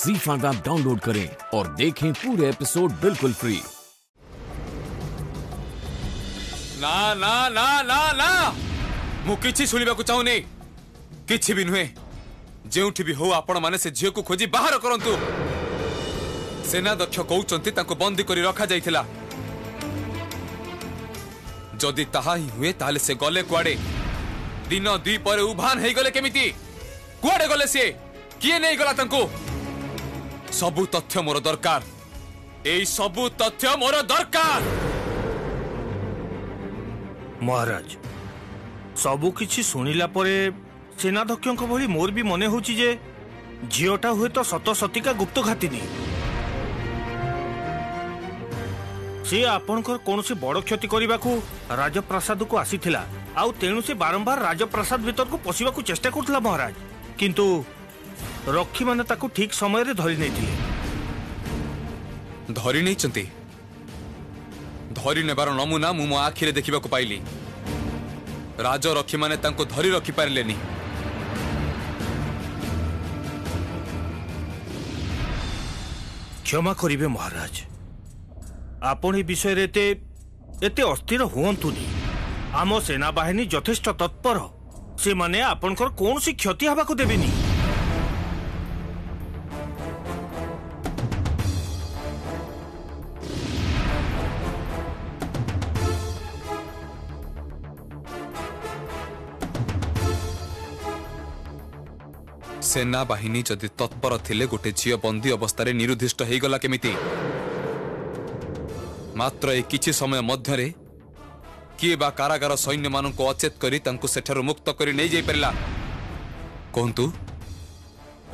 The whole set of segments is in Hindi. Zee5 ऐप डाउनलोड करें और देखें पूरे एपिसोड बिल्कुल फ्री। ना ना ना ना ना मु किछि सुनिबाकु चाहुनी किछि भी नुहे जेउठी भी हो आपण माने से झियो को खोजी बाहर करंतु। सेना दक्ष कहउचंती तांको बंदी करी रखा जाइथिला। जदि ताहा ही हुए ताले से गले कुआडे दिन द्विपर उभान हे गले केमिति कुआडे गले से किए नै गला तांको सबु तथ्य मोर दरकार। एई सबु तथ्य मोर दरकार। महाराज सबु किछि सुनिला परे सेनाध्यक्ष भली मोर भी मन हो झीटा हुए तो सत सतिका गुप्त घातिनी से आपणकर कौन सी बड़ क्षति करने को राजप्रासाद को आसी थिला। आउ तेणु से बारंबार राजप्रासाद भीतर को पशिबा को चेष्टा करथला महाराज, किंतु रक्षी माने ताको ठीक समय रे धरि नै थिले। धरि नै चंती धरि नेबार नमूना मु मो आखिरे देखिबा को पाइली। राज रक्षी माने ताको धरि रखी पारलेनी। क्षमा करिबे महाराज, आपण ए विषय रे एते अस्थिर हुअंतुनी। आम सेना बाहिनी यथेष्ट तत्पर, से माने आपणकर कौन सी क्षति हवा को देबेनी। सेना बाहिनी जदि तत्पर थिले गोटे झील बंदी अवस्था रे निरुद्धिष्ट हे गला केमिति। मात्र ए किछि समय मध्य रे किए बा कारागार सैन्य मान को अचेत करी तांको सेठारु मुक्त करी नै जाय परला। कोंतु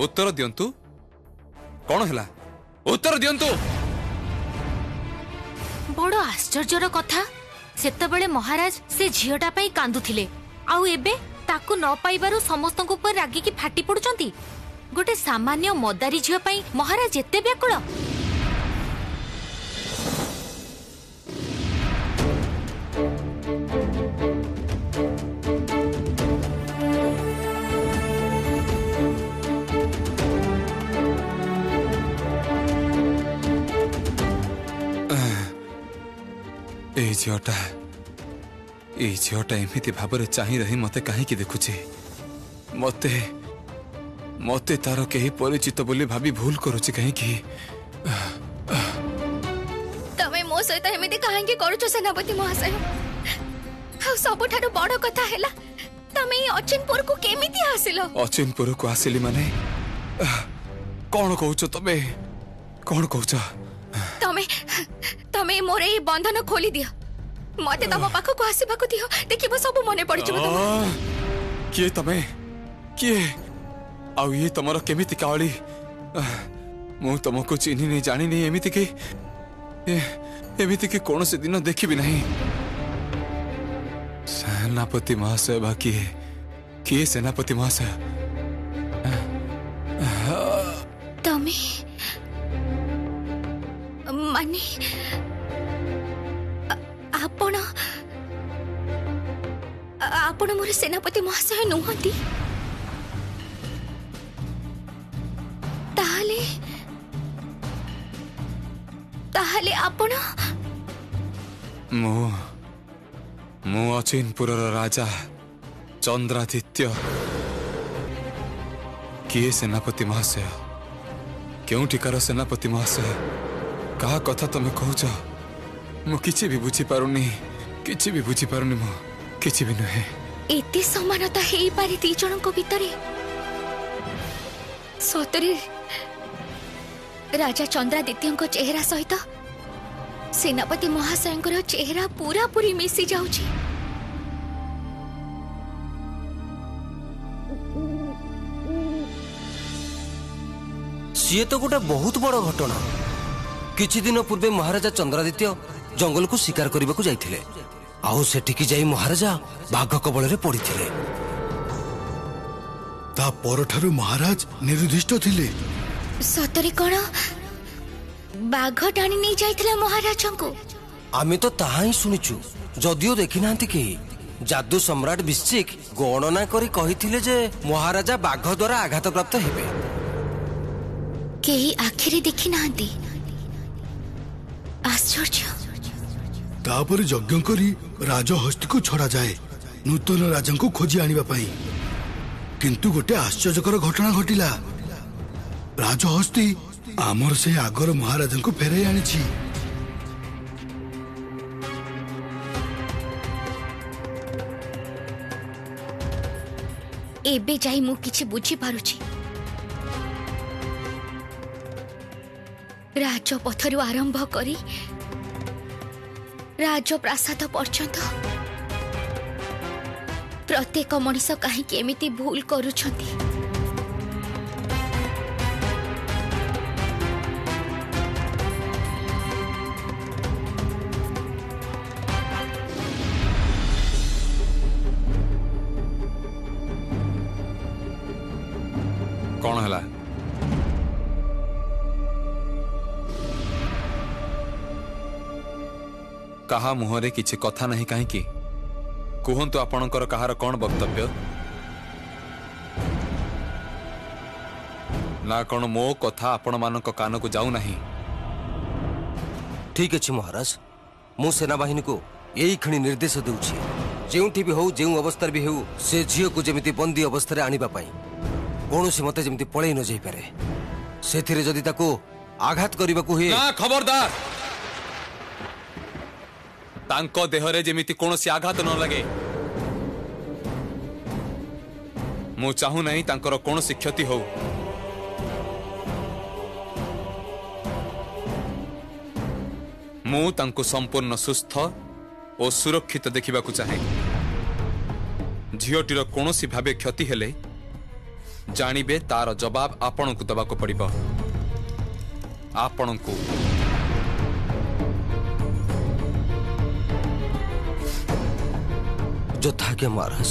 उत्तर दियंतु, कोन हला उत्तर दियंतु। बड़ो आश्चर्य रो कथा, सेते बेले महाराज से झियोटा पई कांदु थिले, आउ एबे ताकु न पाइबारु समस्त को ऊपर रागी की फाटी पडुचंती। गोटे सामान्य मदारी झियो पई महाराज एते व्याकुल। झीटा एमती भाव चाह रही मत कहीं देखुचे। मत मत तार कहीं परिचित बोली भाभी भूल करुचे। तमें मो सहित एमती कहीं करुचो सेनापति महाशय। सब बड़ कथा हैला तमें अचिनपुर को केमिति आसिलो। अचिनपुर को आसिली माने कौन कहउचो तमे, कौन कहउचो तमे? तमे मोरे ये बंधन खोली दियो, मते तम पाखो को आसी पाखो दियो, देखिबो सब मने पड़ि जबो। के तमे के आउ ये तमरो केमिति कावली? मु तमको चिन्हि नै जानि नै। एमिति के कोन से दिन देखिबि नहीं। सेनापति महाशय बाकी है के सेनापति महाशय तमे माने आपण आपण मोर सेनापति महाशय नुहंती? ताहले ताहले आपण मो अचिनपुर राजा चंद्रादित्य। किए सेनापति महाशय? क्योंठिकार सेनापति महाशय? कहा कथा तमें कहच? मु किछि भी बुझी पारुनी, किछि भी बुझी पारुनी, मो किछि भी नहे। एते समानता हेई पारे ती जणक भितरे? सतरे राजा चंद्रादित्यंक चेहरा सहित सेनापति महाशयंकर चेहरा पूरा पूरी मिसी जाउची। सिए तो गोटे बहुत बड़ घटना। किछि दिन पूर्वे महाराजा चंद्रादित्य जंगल को शिकार करने को जाइथिले, आउ सेठिकी जाई महाराजा बाघ कबल रे पड़िथिले। ता परठारु महाराज निरुद्धिष्ट थिले। सतरे कोन बाघ टाणी नै जाइथिला महाराजंको? आमे तो ताहा ही सुनिचु, जदियो देखि नांती के। जादू सम्राट बिश्चिक गणना करी कहिथिले जे महाराजा बाघ द्वारा आघात प्राप्त हेबे। केही आखिरी देखी नांती आश्चर्य। तापर यज्ञ करी राजहस्ती को छड़ा जाए नूतन राजा को खोजी आनिबा पाई, किंतु गोटे आश्चर्यकर घटना घटिला। राजहस्ती आमर से आगर महाराजा को फेराई आनिछि। एबे जाई मु किछि बुझी पारुछि। राजपथरु आरंभ करी राजप्रासाद पर्यंत प्रत्येक मनीष काहींक एमिति भूल करूछंती। कौन हला? कहा मुहरे किछि कथा नहीं काहींकी? कहतु आपणकर कहार कौन वक्तव्य ना कौन मो कथा आपण मान कान को जाऊ नाही? ठीक अछि महाराज, मु सेना बाहिनी को यही खणी निर्देश देउछि जेउठी भी होउ जेउ अवस्था भी होउ से झियो को जेमिति बंदी अवस्था रे आनिबा पाई कोनोसी मते जेमिति पळेई न जाई पारे। सेथिरे जदी ताको आघात करिबा को हे ना खबरदार तांको देहरे जेमिति कोनोसी आघात न लगे। मु चाहू नहीं तांकर कोनोसी क्षति हो। मु तांको संपूर्ण सुस्थ और सुरक्षित देखा चाहे। झीटीर कोनोसी भावे क्षति हेले जानिबे तार जवाब आपण को दबाको पड़िबो। आपण को जो था क्या महाराज?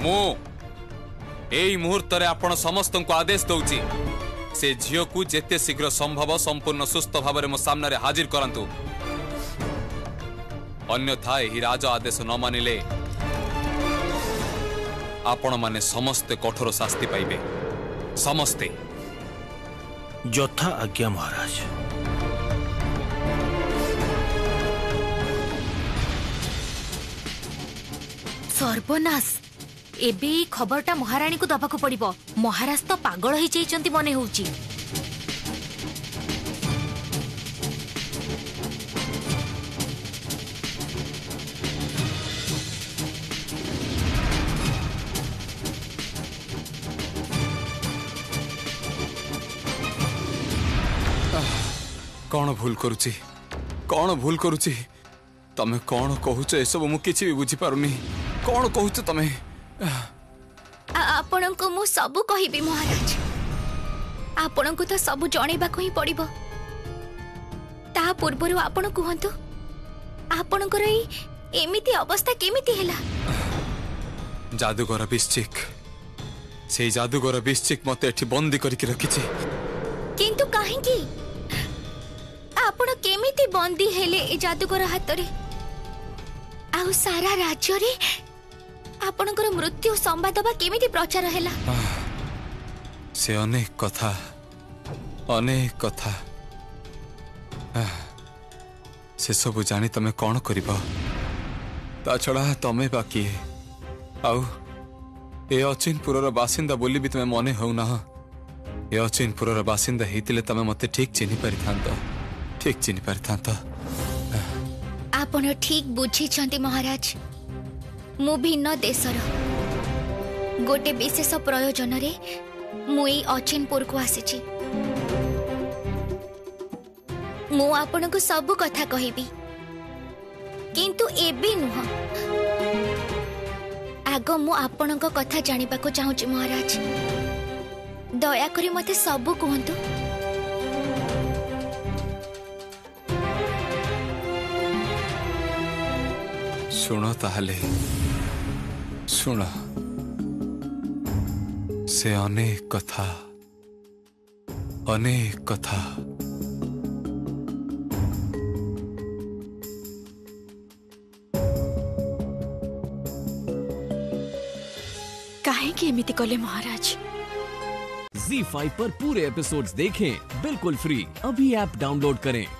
मो एई मुहूर्त रे आपण समस्त को आदेश दउची से झियो को जेते शीघ्र संभव संपूर्ण सुस्थ भाव मो सामने रे हाजिर करंतु, अन्यथा एही राज आदेश न मानिले आपण माने समस्ते कठोर शास्ति पाइबे। समस्ते यथा आज्ञा महाराज। सर्वनाश, एबे खबरटा महारानी को दबाको पड़िबो। महाराज तो पागल होई जाइचंती मने होउची। कौन भूल करुची? कौन भूल करुची? तमें कौन कहूच ए सब मु किछि भी बुझी पारुनी। कौन कहूच तमें? आपण को मु सब कहिबी महाराज। आपण को तो सब जणैबा को ही पड़िबो। ता पूर्वरु आपण कहंतु आपण को रही एमिति अवस्था केमिति हैला? जादूगर बिश्चिक, से जादूगर बिश्चिक मते एठी बंदी करके रखिछि। किंतु काहे की आपण केमिति बंदी हेले ए जादूगर हाथ रे? आउ सारा राज्य रे आपणकर मृत्यु संवाद बा केमिति प्रचार हेला? से अनेक कथा से सब जानी तमे कौन करिबा? ता छड़ा तमे बाकी आउ ए अचिनपुरर बासिंदा बोली भी तमे मने होउ ना? ए अचिनपुरर बासिंदा हेतिले तमे मते ठीक चिन्हि परिथांतो। ठीक चिन्ह पारिता आपण ठीक बुझी चंती महाराज। मु भिन्न देशर गोटे विशेष प्रयोजन रे मु ए अचिनपुर को आसीछि। मु आपण को सब कथा कहिबी, किंतु एबे नुह। आगो मु आपण को कथा जानिबा को चाहूछि महाराज। दया करी मते सब कहंतु। सुनो ताहले, सुनो से अनेक कथा काहे कि एमिति कोले महाराज। Zee5 पर पूरे एपिसोड्स देखें बिल्कुल फ्री। अभी ऐप डाउनलोड करें।